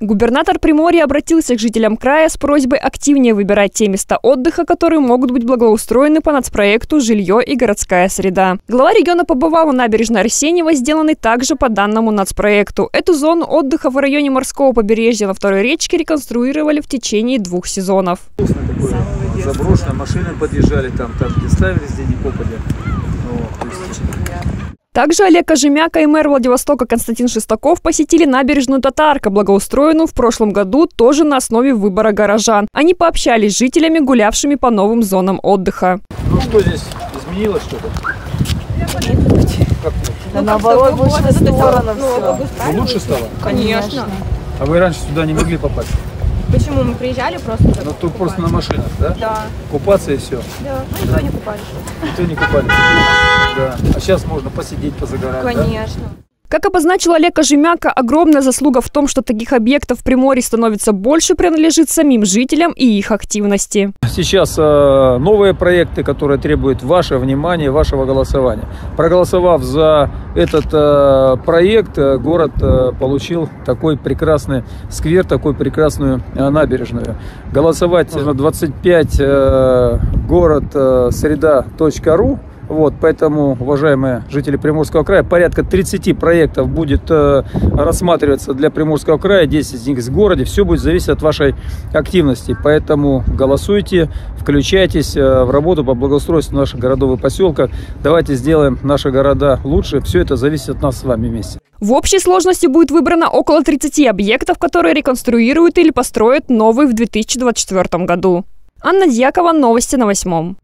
Губернатор Приморья обратился к жителям края с просьбой активнее выбирать те места отдыха, которые могут быть благоустроены по нацпроекту «Жилье и городская среда». Глава региона побывала на набережной Арсеньева, сделанной также по данному нацпроекту. Эту зону отдыха в районе морского побережья на Второй речке реконструировали в течение 2 сезонов. Заброшенная машина подъезжали там где ставили, где не попали. Также Олег Кожемяко и мэр Владивостока Константин Шестаков посетили набережную Татарка, благоустроенную в прошлом году тоже на основе выбора горожан. Они пообщались с жителями, гулявшими по новым зонам отдыха. Ну что здесь, изменилось что-то? Да наоборот, больше в сторону все. Лучше стало? Конечно. А вы раньше сюда не могли попасть? Почему? Мы приезжали просто. Ну тут просто на машинах, да? Да. Купаться и все. Да. Ну никто не купались. Никто не купались. Да. А сейчас можно посидеть, позагорать. Конечно. Да? Как обозначил Олег Кожемяко, огромная заслуга в том, что таких объектов в Приморье становится больше, принадлежит самим жителям и их активности. Сейчас новые проекты, которые требуют ваше внимание, вашего голосования. Проголосовав за этот проект, город получил такой прекрасный сквер, такую прекрасную набережную. Голосовать нужно 25 город.среда.ру. Вот, поэтому, уважаемые жители Приморского края, порядка 30 проектов будет рассматриваться для Приморского края, 10 из них в городе. Все будет зависеть от вашей активности. Поэтому голосуйте, включайтесь в работу по благоустройству наших городов и поселков. Давайте сделаем наши города лучше. Все это зависит от нас с вами вместе. В общей сложности будет выбрано около 30 объектов, которые реконструируют или построят новые в 2024 году. Анна Дьякова, новости на 8.